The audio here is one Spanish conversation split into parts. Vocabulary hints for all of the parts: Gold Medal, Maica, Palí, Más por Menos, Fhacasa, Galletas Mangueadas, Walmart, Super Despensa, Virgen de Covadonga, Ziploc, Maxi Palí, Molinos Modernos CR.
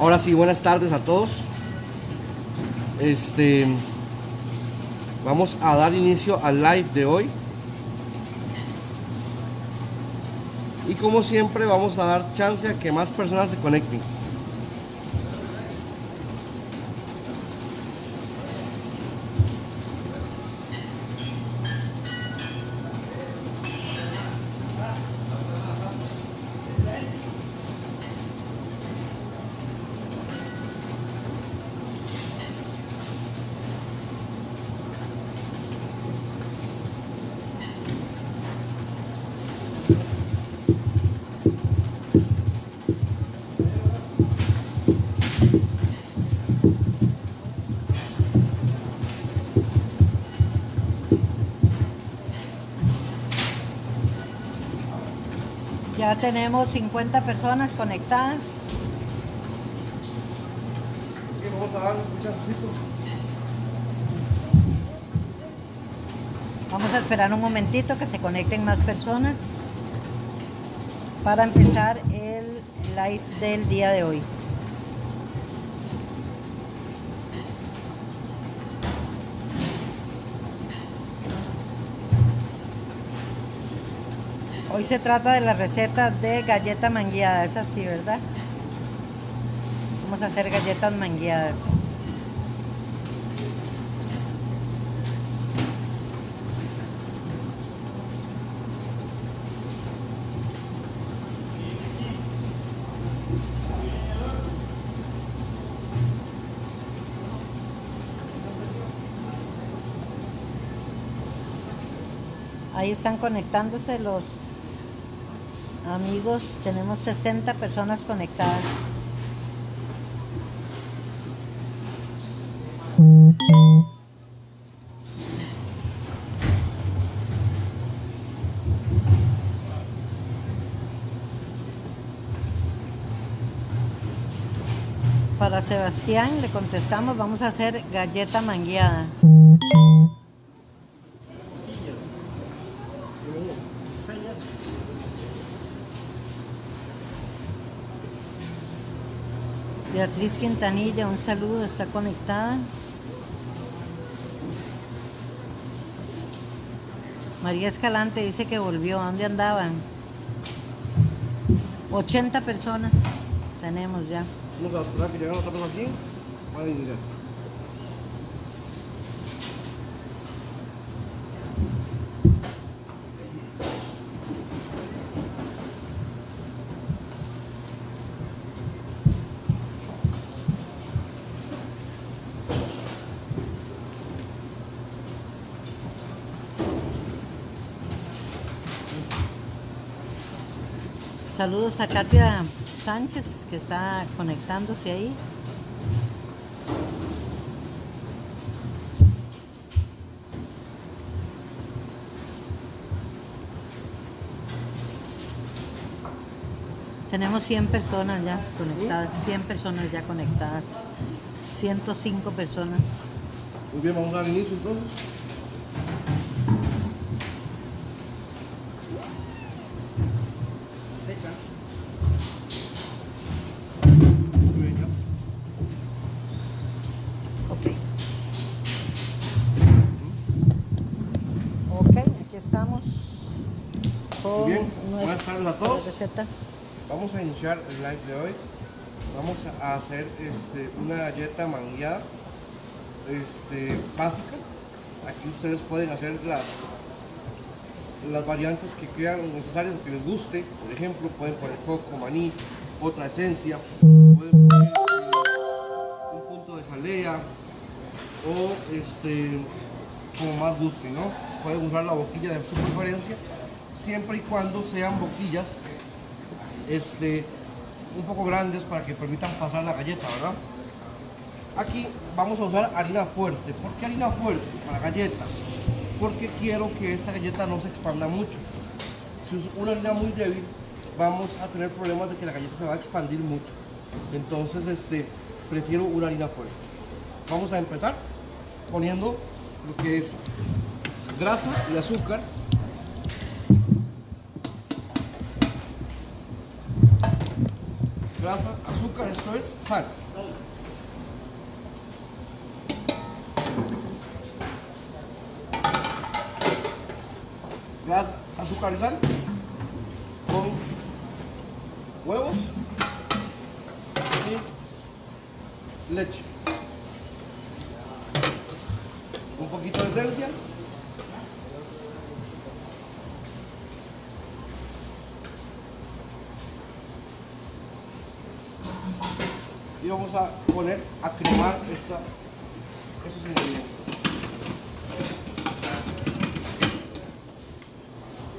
Ahora sí, buenas tardes a todos. Vamos a dar inicio al live de hoy. Y como siempre vamos a dar chance a que más personas se conecten. Ya tenemos 50 personas conectadas. Vamos a esperar un momentito que se conecten más personas para empezar el live del día de hoy. Hoy se trata de la receta de galleta mangueada, es así, ¿verdad? Vamos a hacer galletas mangueadas. Ahí están conectándose los amigos, tenemos 60 personas conectadas. Para Sebastián le contestamos, vamos a hacer galleta mangueada. Beatriz Quintanilla, un saludo, está conectada. María Escalante dice que volvió, ¿dónde andaban? 80 personas tenemos ya. Vamos a esperar que lleguen otra vez aquí para iniciar. Saludos a Katia Sánchez que está conectándose ahí. Tenemos 100 personas ya conectadas, 100 personas ya conectadas, 105 personas. Muy bien, vamos a dar inicio entonces. Vamos a iniciar el live de hoy. Vamos a hacer una galleta mangueada básica. Aquí ustedes pueden hacer las variantes que crean necesarias o que les guste. Por ejemplo, pueden poner coco, maní, otra esencia, pueden poner un punto de jalea o como más guste, ¿no? Pueden usar la boquilla de su preferencia, siempre y cuando sean boquillas un poco grandes para que permitan pasar la galleta, ¿verdad? Aquí vamos a usar harina fuerte. ¿Por qué harina fuerte? Para galleta, porque quiero que esta galleta no se expanda mucho. Si uso una harina muy débil vamos a tener problemas de que la galleta se va a expandir mucho. Entonces prefiero una harina fuerte. Vamos a empezar poniendo lo que es grasa y azúcar. grasa, azúcar, esto es sal. Grasa, azúcar y sal con huevos y leche. Un poquito de esencia. Y vamos a poner a cremar esos ingredientes.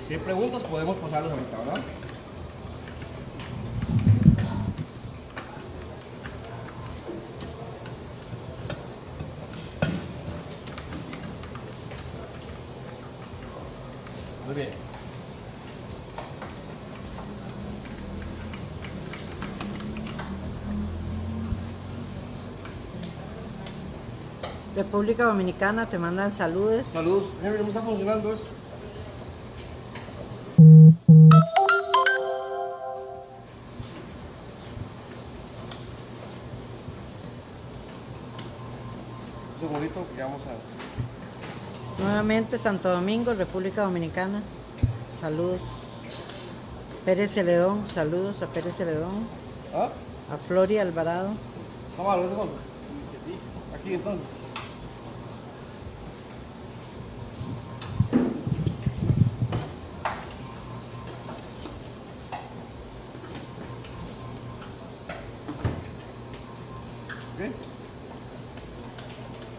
Si hay preguntas podemos pasarlos ahorita, ¿verdad? Muy bien. República Dominicana, te mandan saludos. Saludos. Henry, ¿cómo está funcionando eso? Un segundito que vamos a... Nuevamente Santo Domingo, República Dominicana. Saludos. Pérez Celedón, saludos a Pérez Celedón. ¿Ah? A Flori Alvarado. Vamos a ver, ¿cómo? Aquí entonces.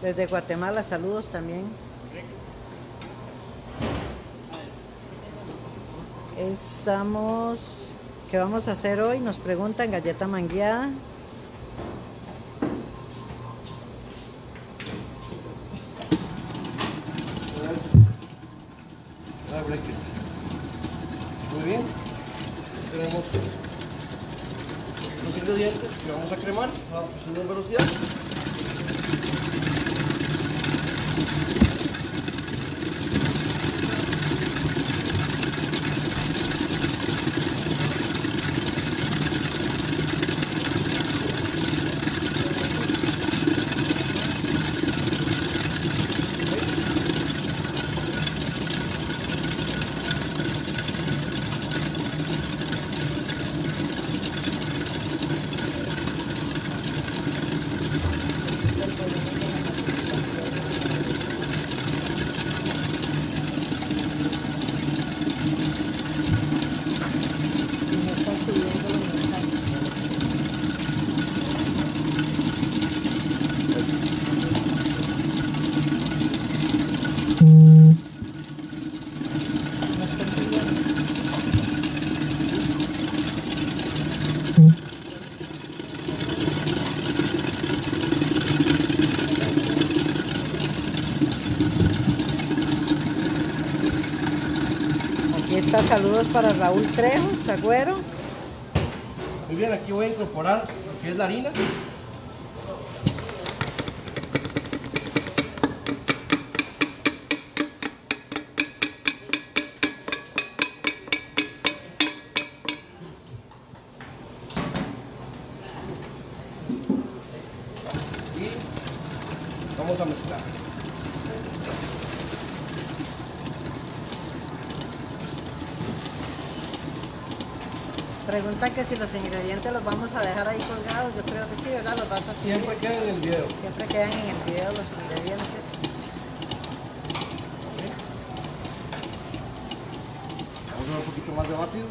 Desde Guatemala, saludos también. Estamos... ¿Qué vamos a hacer hoy? Nos preguntan galleta mangueada. Muy bien. Tenemos los ingredientes que vamos a cremar a una velocidad. Saludos para Raúl Trejos, Agüero. Muy bien, aquí voy a incorporar lo que es la harina. Y vamos a mezclar. Preguntan que si los ingredientes los vamos a dejar ahí colgados, yo creo que sí, ¿verdad? Los vas a hacer. Siempre quedan en el video. Siempre quedan en el video los ingredientes. Okay. Vamos a dar un poquito más de batido.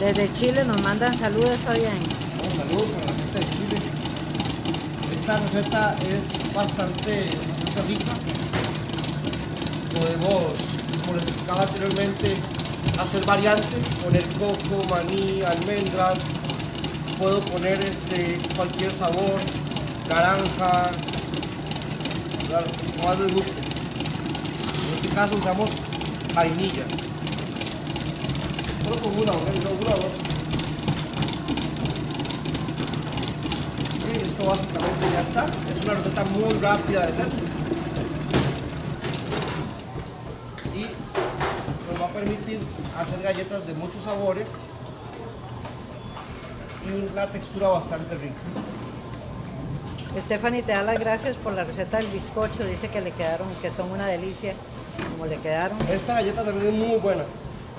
Desde Chile nos mandan saludos, Fabián. Bueno, saludos para la gente de Chile. Esta receta es bastante rica. Podemos, como les explicaba anteriormente, hacer variantes, poner coco, maní, almendras, puedo poner cualquier sabor, naranja, como más les guste. En este caso usamos vainilla, solo con una o dos. Y esto básicamente ya está, es una receta muy rápida de hacer. permitir hacer galletas de muchos sabores y una textura bastante rica. Stephanie te da las gracias por la receta del bizcocho, dice que le quedaron, que son una delicia como le quedaron. Esta galleta también es muy buena,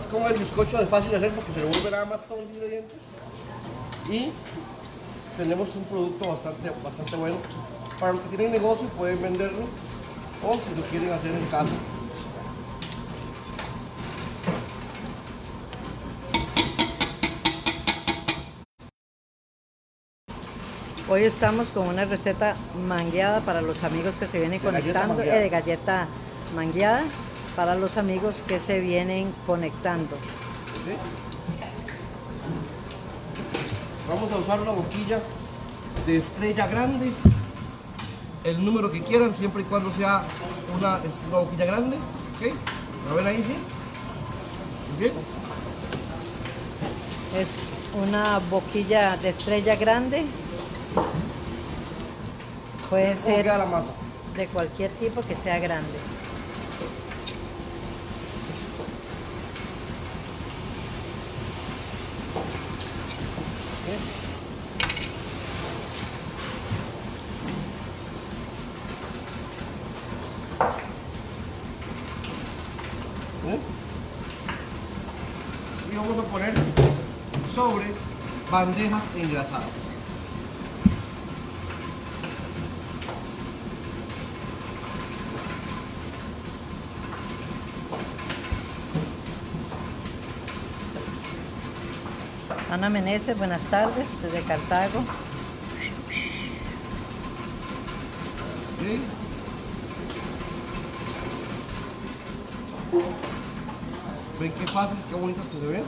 es como el bizcocho de fácil de hacer porque se le vuelve nada más todos los ingredientes y tenemos un producto bastante bueno para los que tienen negocio, pueden venderlo o si lo quieren hacer en casa. Hoy estamos con una receta mangueada para los amigos que se vienen conectando, de galleta mangueada para los amigos que se vienen conectando. ¿Sí? Vamos a usar una boquilla de estrella grande, el número que quieran, siempre y cuando sea una boquilla grande. ¿Okay? ¿La ven ahí? Sí. ¿Bien? Es una boquilla de estrella grande. Puede ser la masa de cualquier tipo que sea grande. Y vamos a poner sobre bandejas engrasadas. Ana Meneses, buenas tardes, desde Cartago. ¿Sí? ¿Ven qué fácil, qué bonitas que se ven?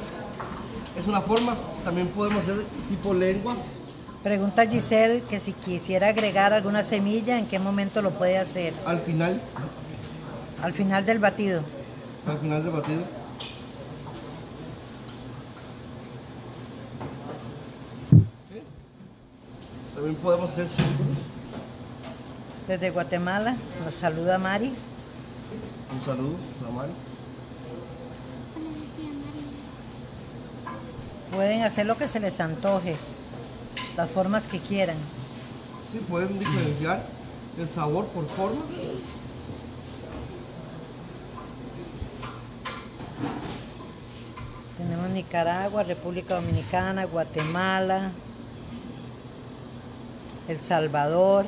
Es una forma, también podemos hacer tipo lenguas. Pregunta Giselle que si quisiera agregar alguna semilla, ¿en qué momento lo puede hacer? Al final. Al final del batido. Al final del batido. También podemos hacer círculos. Desde Guatemala nos saluda Mari. Un saludo a Mari. Pueden hacer lo que se les antoje, las formas que quieran. Sí, pueden diferenciar el sabor por forma. Tenemos Nicaragua, República Dominicana, Guatemala, El Salvador.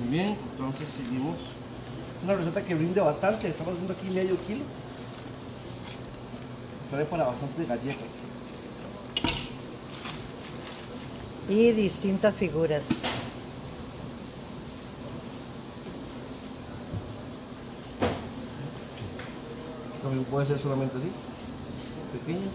Muy bien, entonces seguimos. Una receta que brinde bastante, estamos haciendo aquí medio kilo. Sale para bastante galletas. Y distintas figuras. También puede ser solamente así. Pequeñas.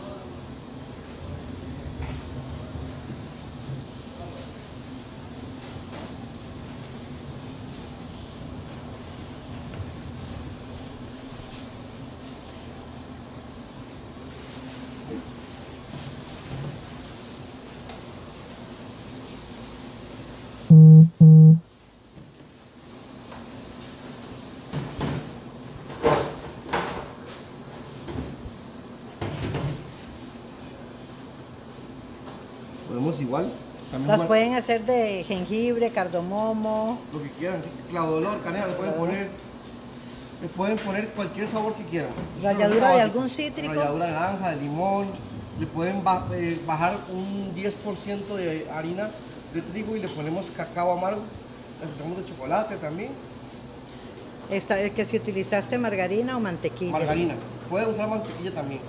Igual. Las pueden hacer de jengibre, cardomomo. Lo que quieran, claudolor, canela, le pueden poner. Le pueden poner cualquier sabor que quieran. Ralladura de algún cítrico. Ralladura de naranja, de limón. Le pueden bajar un 10% de harina de trigo y le ponemos cacao amargo. Las hacemos de chocolate también. Esta es que si utilizaste margarina o mantequilla. Margarina. Pueden usar mantequilla también.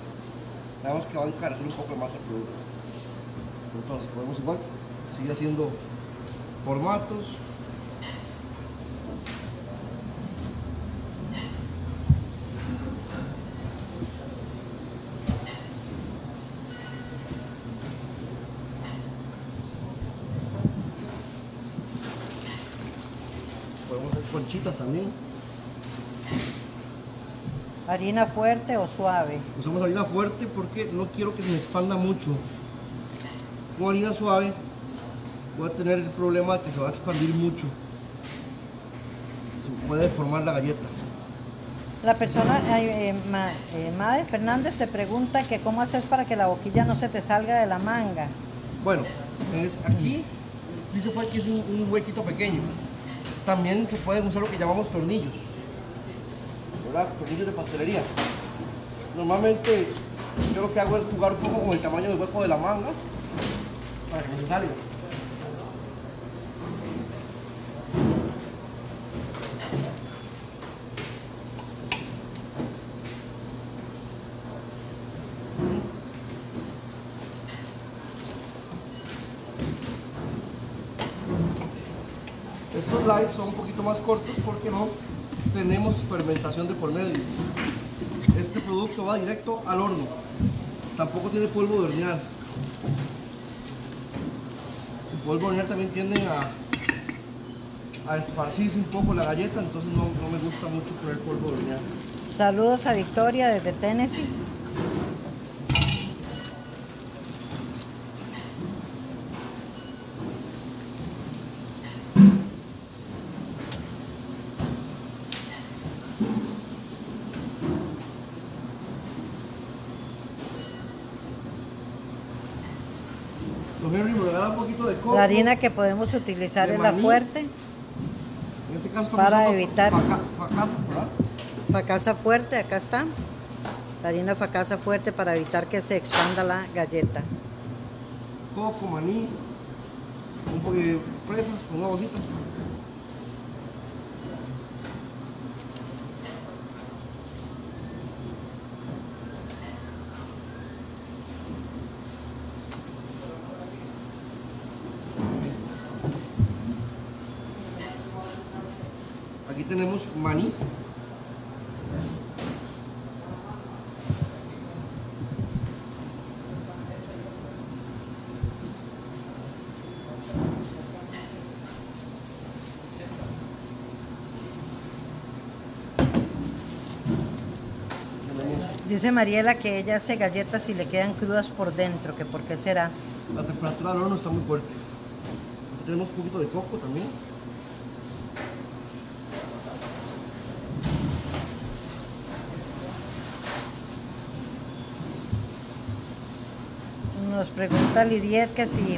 Nada más que va a encarecer un poco más el producto. Entonces podemos igual seguir haciendo formatos. Podemos hacer conchitas también. ¿Harina fuerte o suave? Usamos harina fuerte porque no quiero que se me expanda mucho. Con harina suave voy a tener el problema de que se va a expandir mucho. puede formar la galleta. La persona, Madre Fernández, te pregunta que cómo haces para que la boquilla no se te salga de la manga. Bueno, entonces aquí el piso fue que es un huequito pequeño. También se pueden usar lo que llamamos tornillos, ¿verdad? Tornillos de pastelería. Normalmente yo lo que hago es jugar un poco con el tamaño del hueco de la manga para que no se salga. Estos lives son un poquito más cortos porque no tenemos fermentación de por medio. Este producto va directo al horno. Tampoco tiene polvo de hornear. El polvo de hornear también tienden a esparcirse un poco la galleta, entonces no me gusta mucho poner polvo de hornear. Saludos a Victoria desde Tennessee. La harina que podemos utilizar es la fuerte, en este caso para evitar Fhacasa, ¿verdad? Fhacasa fuerte, acá está. La harina Fhacasa fuerte para evitar que se expanda la galleta. Coco, maní, un poco de fresa, una bolsita. Tenemos maní, dice Mariela que ella hace galletas y le quedan crudas por dentro, que por qué será. La temperatura del horno está muy fuerte. Tenemos un poquito de coco también. Nos pregunta Lidiet que si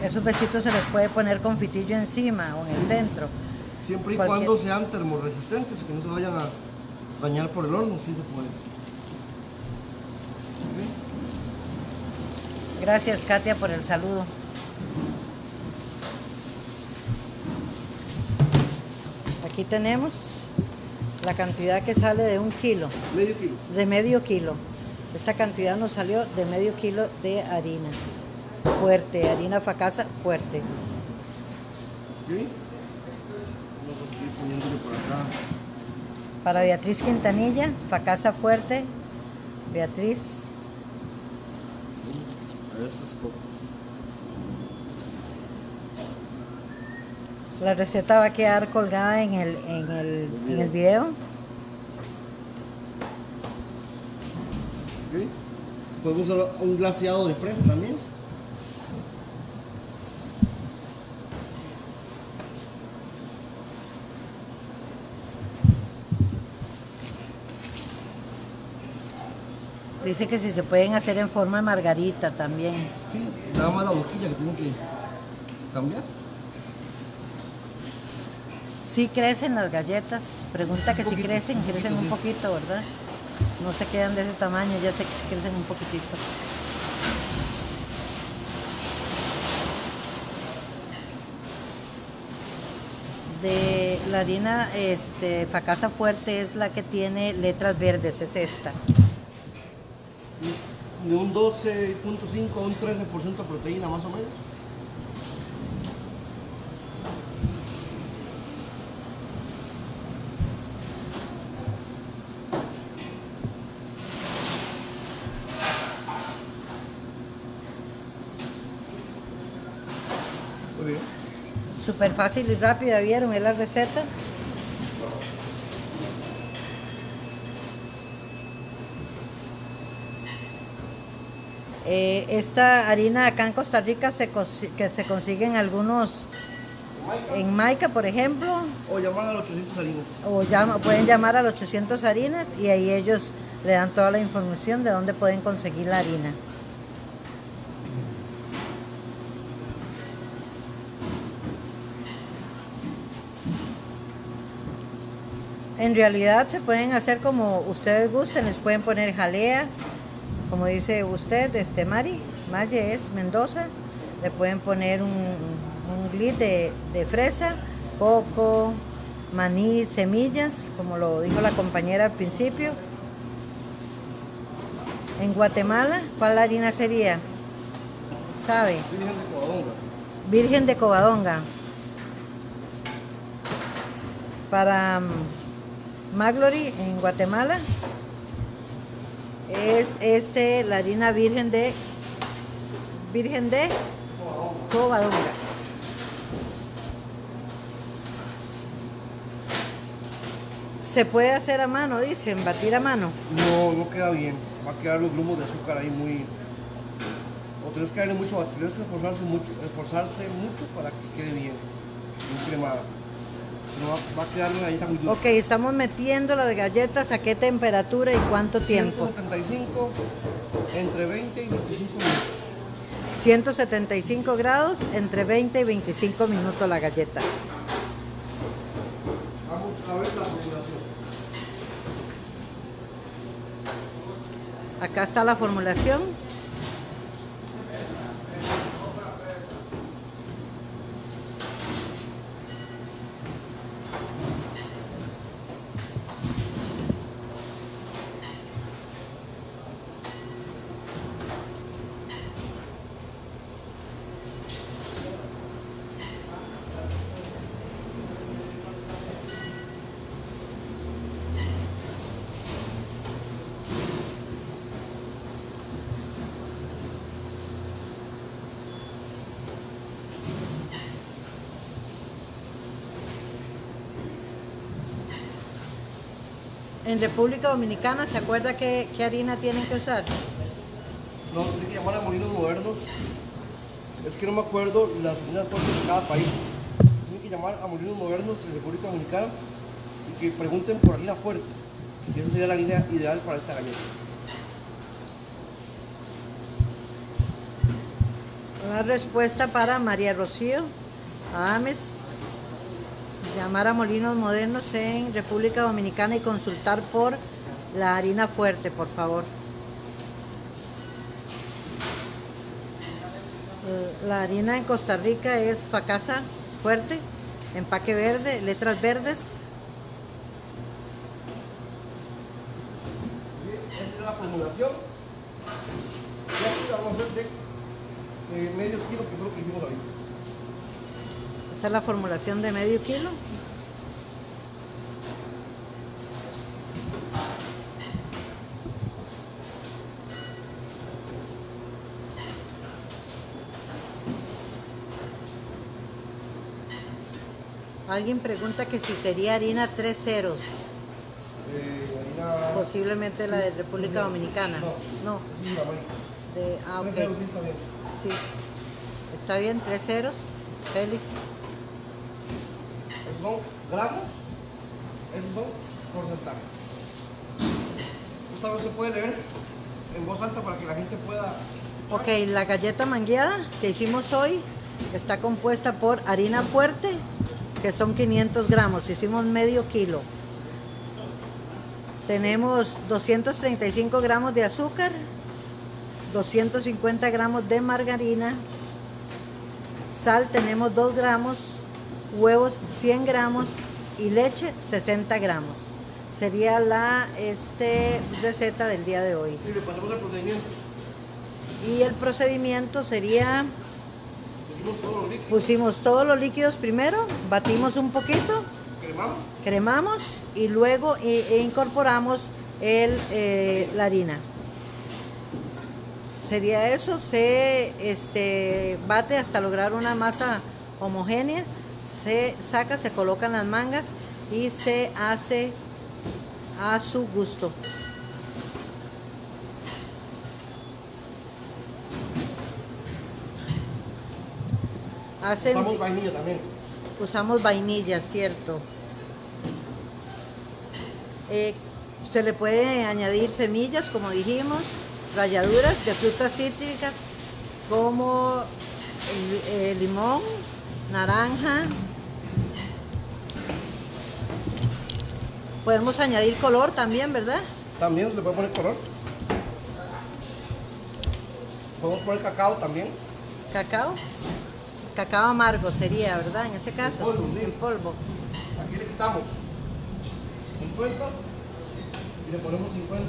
esos besitos se les puede poner con fitillo encima o en el centro. Siempre y cuando sean termorresistentes, que no se vayan a dañar por el horno, sí se puede. ¿Okay? Gracias, Katia, por el saludo. Aquí tenemos la cantidad que sale de 1 kilo. Medio kilo. De medio kilo. Esta cantidad nos salió de medio kilo de harina fuerte, harina Fhacasa fuerte. ¿Sí? Vamos a seguir poniéndole por acá. Para Beatriz Quintanilla, Fhacasa fuerte. Beatriz. A ver, esto es poco. La receta va a quedar colgada en el video. Okay. Podemos usar un glaseado de fresa también. Dice que si se pueden hacer en forma de margarita también. Sí, nada más la boquilla que tienen que cambiar. Sí crecen las galletas. Pregunta que si crecen, crecen un poquito, ¿verdad? No se quedan de ese tamaño, ya se crecen un poquitito. De la harina Fhacasa fuerte es la que tiene letras verdes, es esta. De un 12.5 a un 13% de proteína más o menos. Súper fácil y rápida, ¿vieron? Es la receta. Esta harina acá en Costa Rica se consigue en algunos en Maica, por ejemplo. O llamar al 800 Harinas. O pueden llamar al 800 Harinas y ahí ellos le dan toda la información de dónde pueden conseguir la harina. En realidad se pueden hacer como ustedes gusten, les pueden poner jalea, como dice usted, Maye es Mendoza, le pueden poner un glit de fresa, coco, maní, semillas, como lo dijo la compañera al principio. En Guatemala, ¿cuál harina sería? ¿Sabe? Virgen de Covadonga. Virgen de Covadonga. Para Maglori en Guatemala es la harina Virgen de Covadonga. Se puede hacer a mano, dicen, batir a mano. No, no queda bien. Va a quedar los grumos de azúcar ahí muy. O tenés que darle mucho, tenés que esforzarse mucho para que quede bien, bien cremada. Va a quedar una galleta muy dura. Ok, estamos metiendo las galletas a qué temperatura y cuánto tiempo. 175 entre 20 y 25 minutos. 175 grados entre 20 y 25 minutos la galleta. Vamos a ver la formulación. Acá está la formulación. En República Dominicana, ¿se acuerda qué harina tienen que usar? No, tienen que llamar a Molinos Modernos. Es que no me acuerdo las harinas propias de cada país. Tienen que llamar a Molinos Modernos en República Dominicana y que pregunten por harina fuerte. Y esa sería la harina ideal para esta galleta. Una respuesta para María Rocío Adames. Llamar a Molinos Modernos en República Dominicana y consultar por la harina fuerte, por favor. La harina en Costa Rica es Fhacasa fuerte, empaque verde, letras verdes. Esta es la formulación. Y aquí la vamos a hacer de medio kilo, que fue lo que hicimos ahorita. Esta es la formulación de medio kilo. Alguien pregunta que si sería harina 3 ceros. Harina... Posiblemente la de República Dominicana. No. De, okay. Sí. Está bien, 3 ceros. Félix. Esos son gramos, esos son porcentajes. Esta vez se puede leer en voz alta para que la gente pueda escuchar. Ok, la galleta mangueada que hicimos hoy está compuesta por harina fuerte, que son 500 gramos, hicimos medio kilo. Tenemos 235 gramos de azúcar, 250 gramos de margarina, sal tenemos 2 gramos, huevos 100 gramos y leche 60 gramos. Sería la receta del día de hoy. Y le pasamos al procedimiento. Y el procedimiento sería... Pusimos todos los líquidos primero, batimos un poquito, cremamos y luego incorporamos la harina. Sería eso, se bate hasta lograr una masa homogénea, se saca, se colocan las mangas y se hace a su gusto. Usamos vainilla también. usamos vainilla, ¿cierto? Se le puede añadir semillas, como dijimos, ralladuras de frutas cítricas como limón, naranja. Podemos añadir color también, ¿verdad? También se le puede poner color. Podemos poner cacao también. ¿Cacao? Cacao amargo sería, ¿verdad? En ese caso. El polvo, sí. El polvo. Aquí le quitamos 50 y le ponemos 50.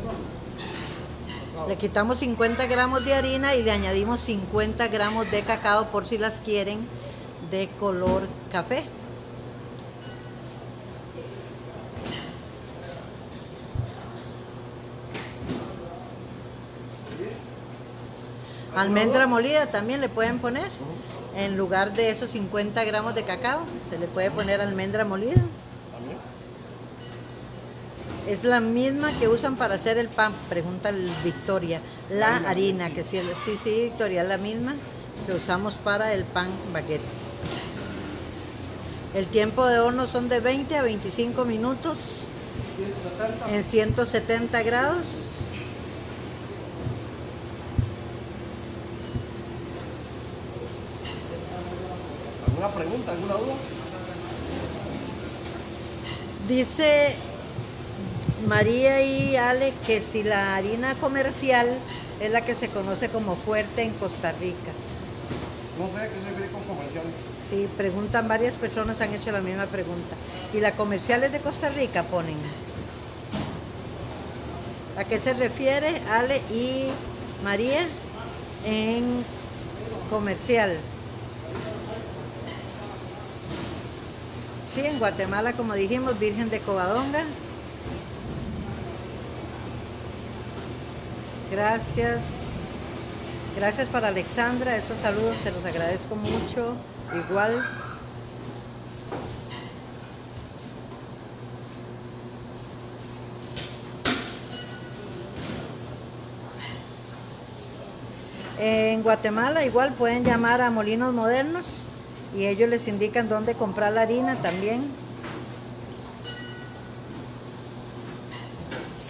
Cacao. Le quitamos 50 gramos de harina y le añadimos 50 gramos de cacao, por si las quieren, de color café. Almendra molida también le pueden poner. En lugar de esos 50 gramos de cacao, se le puede poner almendra molida. Es la misma que usan para hacer el pan, pregunta Victoria. La harina, que sí, sí, Victoria, es la misma que usamos para el pan baguette. El tiempo de horno son de 20 a 25 minutos en 170 grados. ¿Alguna pregunta? ¿Alguna duda? Dice María y Ale que si la harina comercial es la que se conoce como fuerte en Costa Rica. No sé a qué se refiere con comercial. Sí, preguntan, varias personas han hecho la misma pregunta. ¿Y la comercial es de Costa Rica? Ponen. ¿A qué se refiere Ale y María en comercial? Sí, en Guatemala, como dijimos, Virgen de Covadonga. Gracias. Gracias para Alexandra. Estos saludos se los agradezco mucho. Igual. En Guatemala igual pueden llamar a Molinos Modernos y ellos les indican dónde comprar la harina también.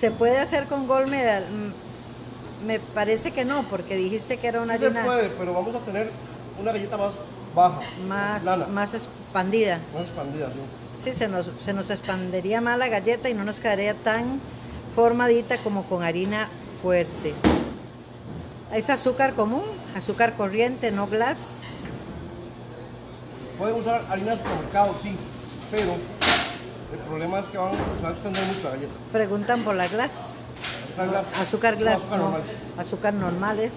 ¿Se puede hacer con Gold Medal? Me parece que no, porque dijiste que era una harina... Sí se puede, pero vamos a tener una galleta más baja. Más expandida. Más expandida, sí. Sí, se nos expandería más la galleta y no nos quedaría tan formadita como con harina fuerte. Es azúcar común, azúcar corriente, no glass. Pueden usar harina de supermercado, sí, pero el problema es que se va a extender mucho la galleta. Preguntan por la glass. Azúcar glass. Azúcar glass, no, normal. Azúcar normales.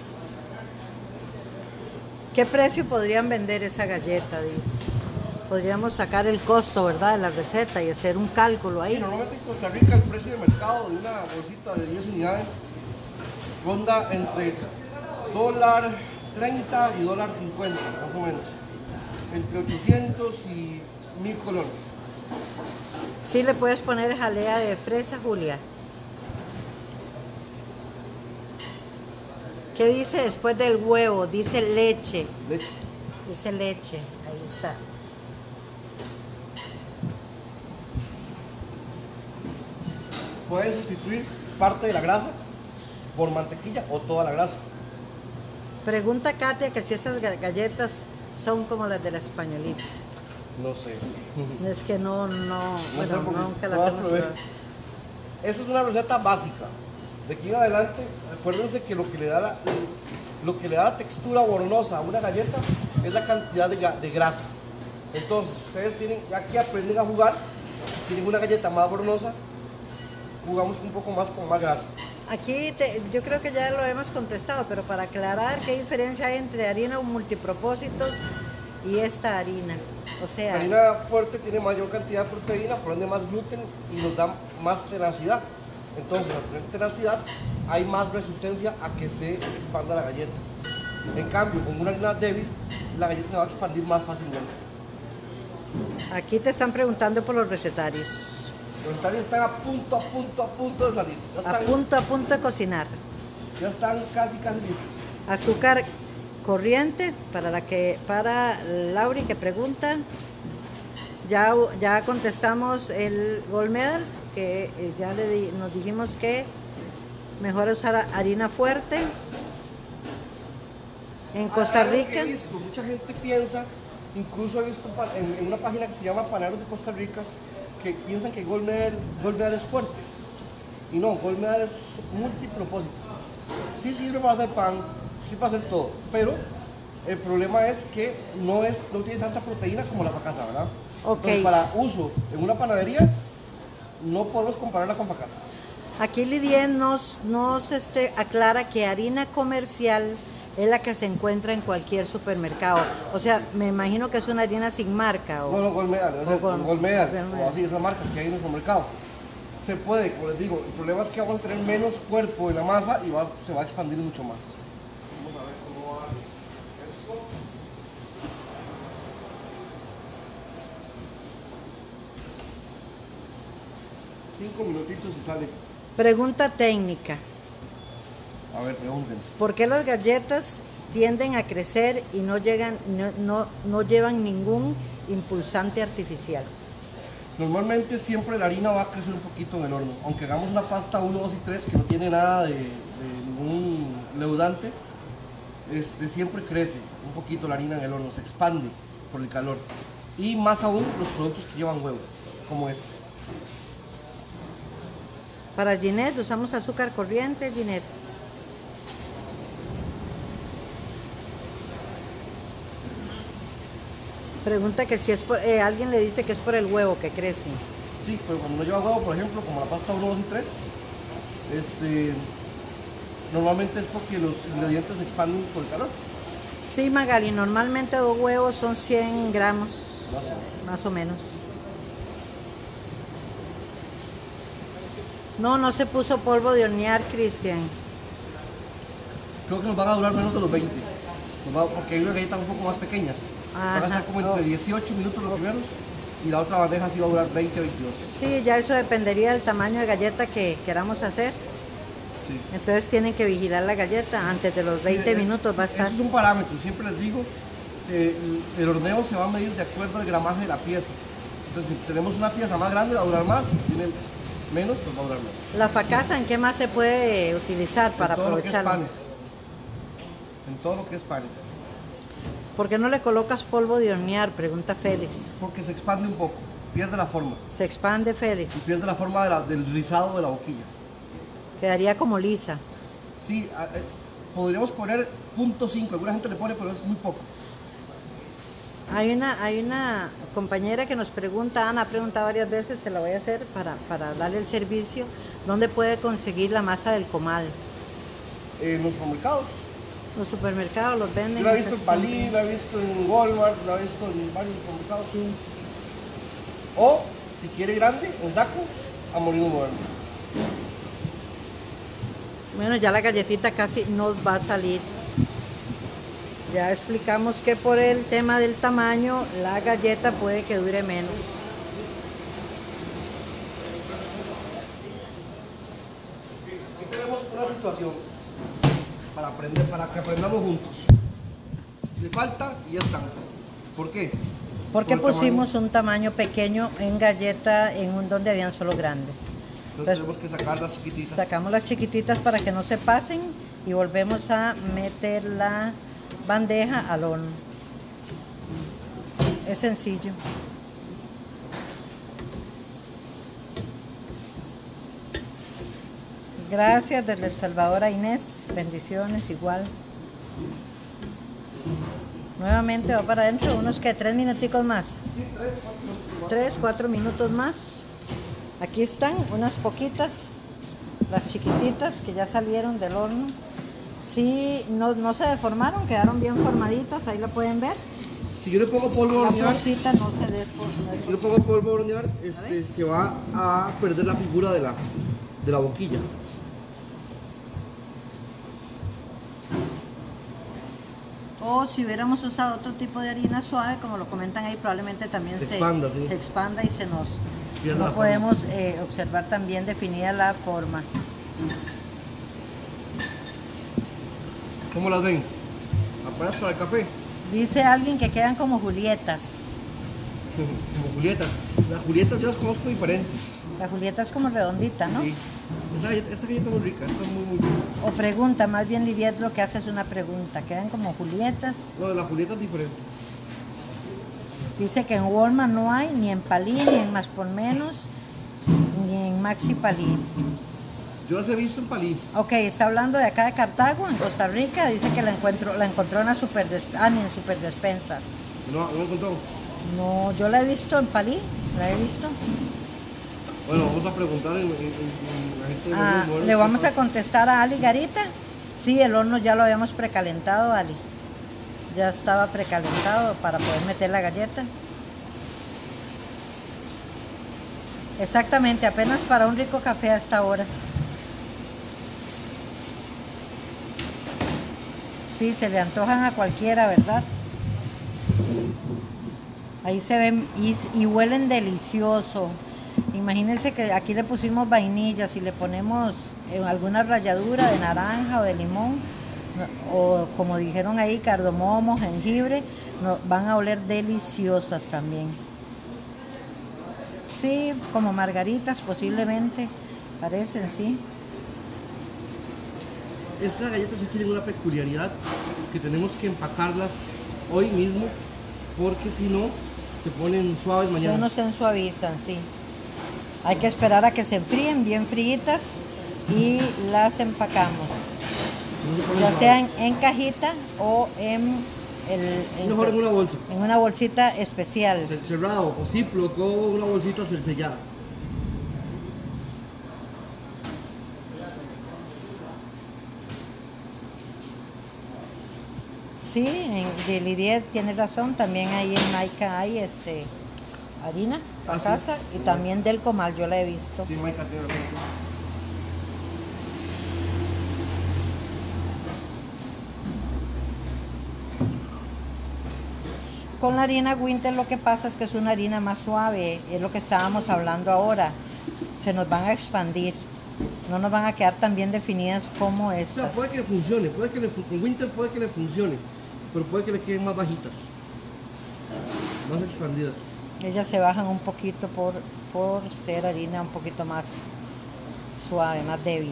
¿Qué precio podrían vender esa galleta? Dice. Podríamos sacar el costo, ¿verdad?, de la receta y hacer un cálculo ahí. Sí, normalmente en Costa Rica el precio de mercado de una bolsita de 10 unidades ronda entre $1.30 y $1.50, más o menos. Entre 800 y 1000 colores. Sí, le puedes poner jalea de fresa, Julia. ¿Qué dice después del huevo? Dice leche. Leche. Dice leche. Ahí está. Puedes sustituir parte de la grasa por mantequilla o toda la grasa. Pregunta Katia que si esas galletas son como las de la españolita. No sé. Es que no, nunca las hemos probado. Esta es una receta básica. De aquí en adelante, acuérdense que lo que le da la textura borrosa a una galleta es la cantidad de grasa. Entonces, ustedes tienen, ya que aprenden a jugar, si tienen una galleta más borrosa, jugamos un poco más con más grasa. Aquí yo creo que ya lo hemos contestado, pero para aclarar, ¿qué diferencia hay entre harina multipropósitos y esta harina? O sea, la harina fuerte tiene mayor cantidad de proteína, por ende más gluten y nos da más tenacidad. Entonces, al tener tenacidad, hay más resistencia a que se expanda la galleta. En cambio, con una harina débil, la galleta se va a expandir más fácilmente. Aquí te están preguntando por los recetarios. Los talleres están a punto de salir. Ya están, a punto de cocinar. Ya están casi listos. Azúcar corriente para Lauri, que pregunta. Ya contestamos el Gold Medal, que ya nos dijimos que mejor usar harina fuerte. En Costa Rica. Mucha gente piensa, incluso he visto en una página que se llama Panaderos de Costa Rica, que piensan que Gold Medal es fuerte. Y no, Gold Medal es multipropósito. Sí sirve para hacer pan, sí para hacer todo, pero el problema es que no tiene tanta proteína como la Fhacasa, ¿verdad? Okay. Entonces, para uso en una panadería, no podemos compararla con Fhacasa. Aquí Lidia nos aclara que harina comercial es la que se encuentra en cualquier supermercado. O sea, me imagino que es una harina sin marca. O, no, Gold Medal, o así, esas marcas que hay en el supermercado. Se puede, como les digo, el problema es que vamos a tener menos cuerpo en la masa y se va a expandir mucho más. Vamos a ver cómo va esto. 5 minutitos y sale. Pregunta técnica. A ver, pregunten. ¿Por qué las galletas tienden a crecer y no llevan ningún impulsante artificial? Normalmente siempre la harina va a crecer un poquito en el horno. Aunque hagamos una pasta 1, 2 y 3 que no tiene nada de ningún leudante, siempre crece un poquito la harina en el horno, se expande por el calor. Y más aún los productos que llevan huevo, como este. Para Ginette usamos azúcar corriente, Ginette. Pregunta que si es por, alguien le dice que es por el huevo que crece. Sí, pero cuando no lleva huevo, por ejemplo, como la pasta 1, 2 y 3, normalmente es porque los ingredientes se expanden por el calor. Sí, Magali, normalmente 2 huevos son 100 gramos, más o menos. No se puso polvo de hornear, Cristian. Creo que nos van a durar menos de los 20, porque hay unas galletas un poco más pequeñas. Van a ser como entre 18 minutos los primeros y la otra bandeja sí va a durar 20 o 22. Sí, ya eso dependería del tamaño de galleta que queramos hacer. Sí. Entonces tienen que vigilar la galleta antes de los 20 minutos va a estar. Eso es un parámetro, siempre les digo, el horneo se va a medir de acuerdo al gramaje de la pieza. Entonces si tenemos una pieza más grande va a durar más, si tiene menos pues va a durar menos. ¿La Fhacasa en qué más se puede utilizar para aprovecharla? En todo lo que es panes. ¿Por qué no le colocas polvo de hornear? Pregunta Félix. Porque se expande un poco, pierde la forma. Se expande, Félix. Y pierde la forma del rizado de la boquilla. Quedaría como lisa. Sí, podríamos poner 0.5, alguna gente le pone, pero es muy poco. Hay una compañera que nos pregunta, Ana ha preguntado varias veces, te la voy a hacer para darle el servicio, ¿dónde puede conseguir la masa del comal? En los supermercados. Los supermercados los venden. Lo he visto en Palí, lo he visto en Walmart, lo he visto en varios supermercados. Sí. O, si quiere grande, en saco, a Molinos Modernos. Bueno, ya la galletita casi nos va a salir. Ya explicamos que por el tema del tamaño, la galleta puede que dure menos. Aquí tenemos una situación. Para que aprendamos juntos. Si falta, ya están. ¿Por qué? Porque pusimos un tamaño pequeño en galleta donde habían solo grandes. Entonces tenemos que sacar las chiquititas. Sacamos las chiquititas para que no se pasen y volvemos a meter la bandeja al horno. Es sencillo. Gracias desde El Salvador a Inés, bendiciones igual. Nuevamente va para adentro, unos que 3 minuticos más. Sí, 3, 4 minutos más. Aquí están unas poquitas, las chiquititas que ya salieron del horno. Sí, no se deformaron, quedaron bien formaditas, ahí lo pueden ver. Si yo le pongo polvo a hornear, si yo pongo polvo a hornear, se va a perder la figura de la boquilla. O si hubiéramos usado otro tipo de harina suave, como lo comentan ahí, probablemente también se expanda y se nos... No podemos observar también definida la forma. ¿Cómo las ven? ¿Apenas para el café? Dice alguien que quedan como julietas. como julietas. Las julietas yo las conozco diferentes. La julieta es como redondita, ¿no? Sí. Esta galleta es muy rica, esta es muy rica. O pregunta, más bien Lidiet lo que hace es una pregunta. ¿Quedan como julietas? No, la julieta es diferente. Dice que en Walmart no hay, ni en Palí, ni en Más por Menos, ni en Maxi Palí. Yo las he visto en Palí. Ok, está hablando de acá de Cartago, en Costa Rica. Dice que la encontró en la Super Despensa. Ah, ni en Super Despensa. No, ¿no la encontró? No, yo la he visto en Palí, la he visto. Bueno, vamos a preguntar en la gente de Molinos. Le vamos a contestar a Ali Garita. Sí, el horno ya lo habíamos precalentado, Ali. Ya estaba precalentado para poder meter la galleta. Exactamente, apenas para un rico café a esta hora. Sí, se le antojan a cualquiera, ¿verdad? Ahí se ven y huelen delicioso. Imagínense que aquí le pusimos vainilla, si le ponemos alguna ralladura de naranja o de limón, o como dijeron ahí, cardamomo, jengibre, van a oler deliciosas también. Sí, como margaritas posiblemente, parecen, sí. Estas galletas sí tienen una peculiaridad, que tenemos que empacarlas hoy mismo, porque si no, se ponen suaves mañana. Si no se suavizan, sí. Hay que esperar a que se enfríen, bien fríitas, y las empacamos. Ya sea en cajita o en mejor en una bolsa. En una bolsita especial. Cerrado, o Ziploc, o una bolsita sellada. Sí, de Lidiet tiene razón, también ahí en Maica hay harina, Fhacasa, sí. Y también del comal, yo la he visto. Sí, Maica tiene razón. Con la harina Winter lo que pasa es que es una harina más suave, es lo que estábamos hablando ahora. Se nos van a expandir, no nos van a quedar tan bien definidas como estas. O sea, puede que funcione, con Winter puede que le funcione, pero puede que le queden más bajitas, más expandidas. Ellas se bajan un poquito por ser harina un poquito más suave, más débil.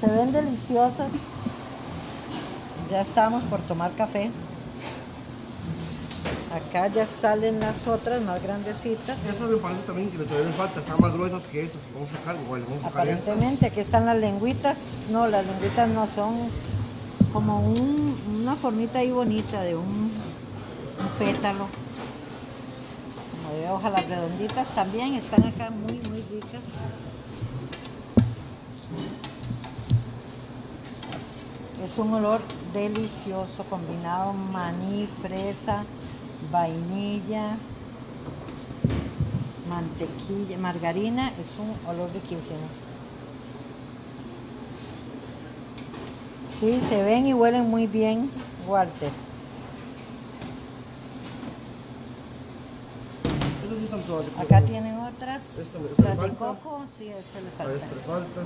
Se ven deliciosas. Ya estamos por tomar café. Acá ya salen las otras más grandecitas. Esas me parece también que le todavía falta, están más gruesas que estas. Vamos a sacar, igual, vamos a sacar. Aparentemente estas. Aquí están las lengüitas. No, las lengüitas no, son como una formita ahí bonita de un pétalo. Como de hoja, las redonditas también están acá muy ricas. Es un olor delicioso, combinado maní, fresa, vainilla, mantequilla, margarina. Es un olor riquísimo. Sí, se ven y huelen muy bien, Walter. Acá tienen otras. Las de coco, sí, esa le falta. A esta le falta.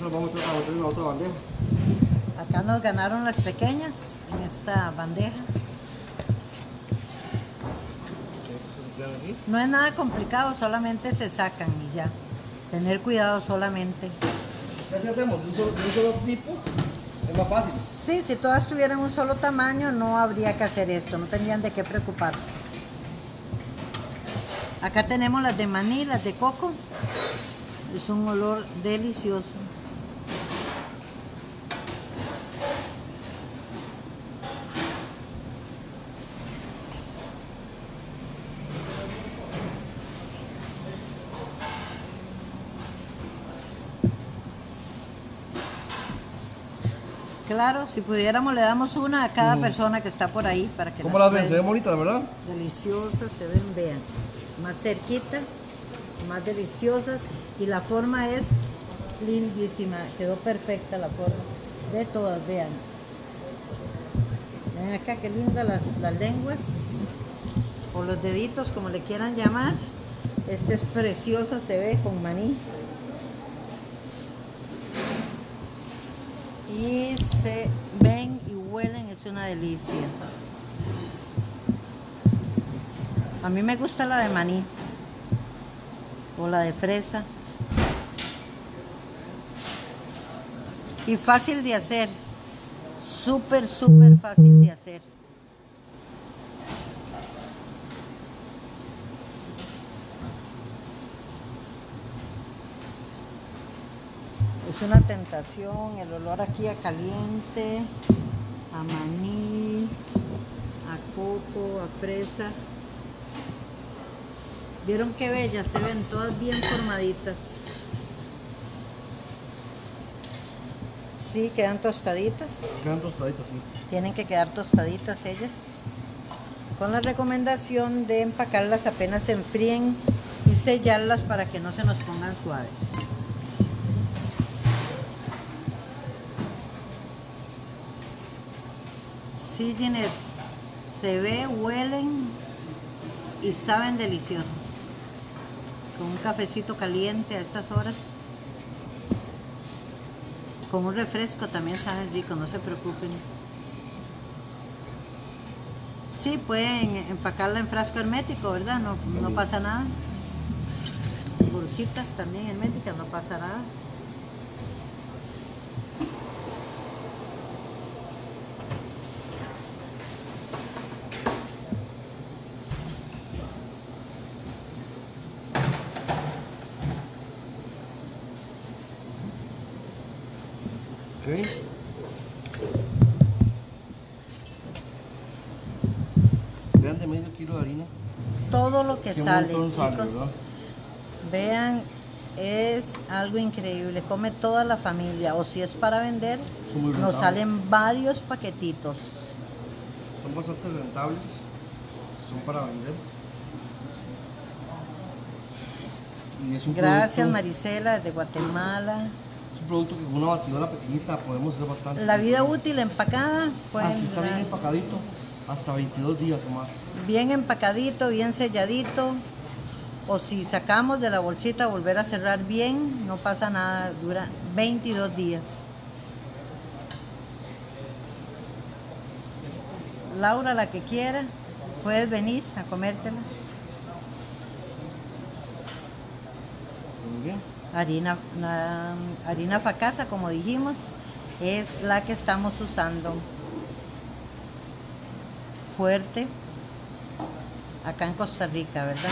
Vamos a meter en la otra bandeja. Acá nos ganaron las pequeñas en esta bandeja. No es nada complicado, solamente se sacan y ya. Tener cuidado solamente. ¿Qué hacemos? ¿De un solo tipo? ¿Es más fácil? Sí, si todas tuvieran un solo tamaño no habría que hacer esto, no tendrían de qué preocuparse. Acá tenemos las de maní, las de coco. Es un olor delicioso. Claro, si pudiéramos le damos una a cada persona que está por ahí para que... ¿Cómo las ven? Se ven bonitas, ¿verdad? Deliciosas, se ven, vean. Más cerquita, más deliciosas, y la forma es lindísima, quedó perfecta la forma de todas, vean. Vean acá qué lindas las lenguas, o los deditos, como le quieran llamar. Esta es preciosa, se ve con maní. se ven y huelen, es una delicia. A mí me gusta la de maní o la de fresa. Y fácil de hacer, súper, súper fácil de hacer. Es una tentación, el olor aquí a caliente, a maní, a coco, a fresa. ¿Vieron qué bellas? Se ven todas bien formaditas. Sí, quedan tostaditas. Quedan tostaditas, sí. Tienen que quedar tostaditas ellas. Con la recomendación de empacarlas apenas se enfríen y sellarlas para que no se nos pongan suaves. Sí, Ginette, se ve, huelen y saben deliciosas. Con un cafecito caliente a estas horas. Con un refresco también saben rico, no se preocupen. Sí, pueden empacarla en frasco hermético, ¿verdad? No pasa nada. Bolsitas también herméticas, no pasa nada. Vean, de medio kilo de harina todo lo que sale, chicos, ¿verdad? Vean, es algo increíble, come toda la familia, o si es para vender nos salen varios paquetitos, son bastante rentables, son para vender. Y es un gracias producto, Marisela desde Guatemala. Producto que con una batidora pequeñita podemos hacer bastante. La vida útil empacada, pues. Así está bien empacadito, hasta 22 días o más. Bien empacadito, bien selladito. O si sacamos de la bolsita, volver a cerrar bien, no pasa nada, dura 22 días. Laura, la que quiera, puedes venir a comértela. Muy bien. Harina Fhacasa, como dijimos, es la que estamos usando. Fuerte, acá en Costa Rica, ¿verdad?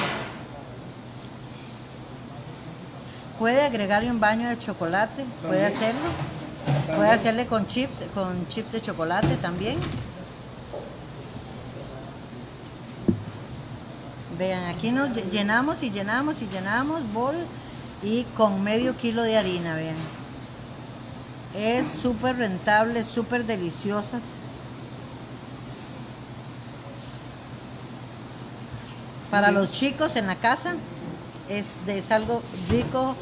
Puede agregarle un baño de chocolate, puede hacerlo. Puede hacerle con chips de chocolate también. Vean, aquí nos llenamos y llenamos y llenamos bol. Y con medio kilo de harina, vean. Es súper rentable, súper deliciosas. Para los chicos en la casa es algo rico,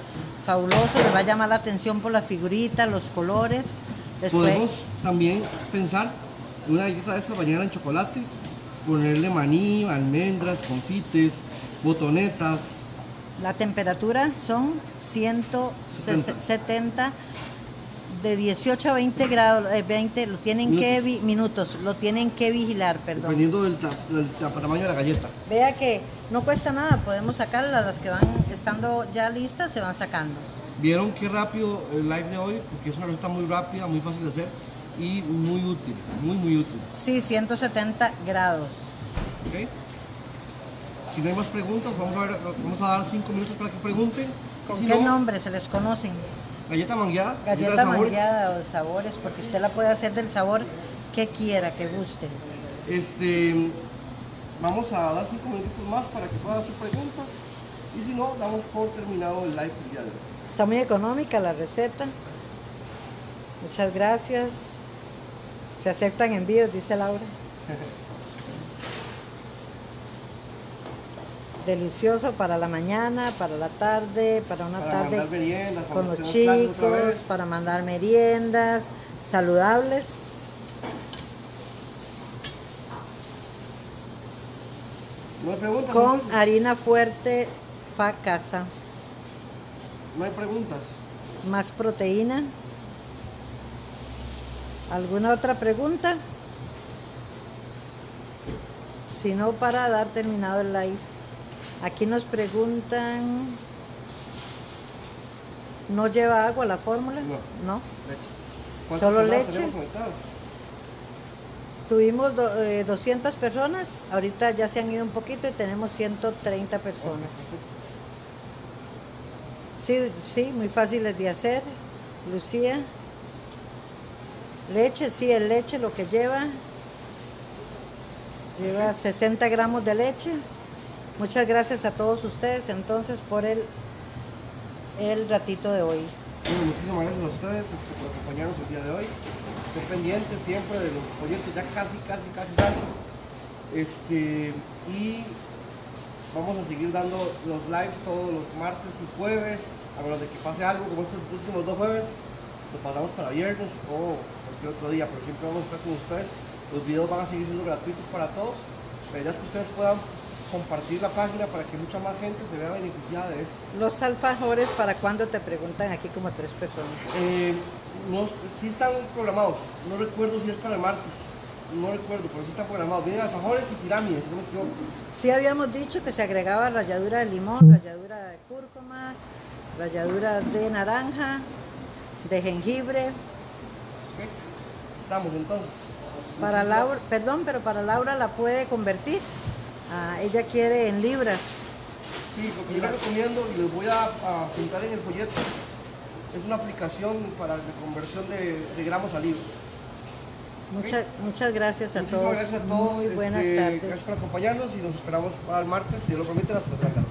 fabuloso. Les va a llamar la atención por la figurita, los colores. Después, podemos también pensar en una galleta de estas bañadas en chocolate. Ponerle maní, almendras, confites, botonetas. La temperatura son 170, de 18 a 20 grados, 20 lo tienen minutos, lo tienen que vigilar, perdón. Dependiendo del tamaño de la galleta. Vea que no cuesta nada, podemos sacarlas, las que van estando ya listas se van sacando. Vieron qué rápido el live de hoy, porque es una receta muy rápida, muy fácil de hacer y muy útil, muy útil. Sí, 170 grados. Okay. Si no hay más preguntas, vamos a dar 5 minutos para que pregunten. ¿Con si qué no, nombre se les conocen? Galleta mangueada. Galleta mangueada o de sabores, porque usted la puede hacer del sabor que quiera, que guste. Vamos a dar 5 minutos más para que puedan hacer preguntas. Y si no, damos por terminado el live. Está muy económica la receta. Muchas gracias. Se aceptan envíos, dice Laura. Delicioso para la mañana, para la tarde, para una tarde con los chicos, para mandar meriendas saludables. Con harina fuerte Fhacasa. No hay preguntas. Más proteína. ¿Alguna otra pregunta? Si no, para dar terminado el live. Aquí nos preguntan, ¿no lleva agua la fórmula? No. ¿No? Leche. ¿Solo leche? Tuvimos 200 personas, ahorita ya se han ido un poquito y tenemos 130 personas. Sí, sí, muy fáciles de hacer. Lucía. Leche, sí, es leche lo que lleva. Lleva 60 gramos de leche. Muchas gracias a todos ustedes entonces por el ratito de hoy. Bueno, muchísimas gracias a ustedes por acompañarnos el día de hoy. Estén pendientes siempre de los proyectos, ya casi salen. Y vamos a seguir dando los lives todos los martes y jueves, a menos de que pase algo, como estos últimos dos jueves, lo pasamos para viernes o cualquier otro día, pero siempre vamos a estar con ustedes. Los videos van a seguir siendo gratuitos para todos. La idea es que ustedes puedan compartir la página para que mucha más gente se vea beneficiada de esto. ¿Los alfajores para cuándo te preguntan aquí como tres personas? Sí están programados, no recuerdo si es para el martes, no recuerdo, pero sí están programados. Vienen alfajores y pirámides, no me equivoco. Sí habíamos dicho que se agregaba ralladura de limón, ralladura de cúrcuma, ralladura de naranja, de jengibre. Okay. Estamos entonces. Para Laura, perdón, pero para Laura la puede convertir. Ah, ella quiere en libras. Sí, lo que yo les recomiendo y les voy a juntar en el folleto es una aplicación para la conversión de gramos a libras. ¿Okay? Muchas gracias a todos. Muchas gracias a todos. Muy buenas tardes. Gracias por acompañarnos y nos esperamos para el martes, si Dios lo permite, hasta la tarde.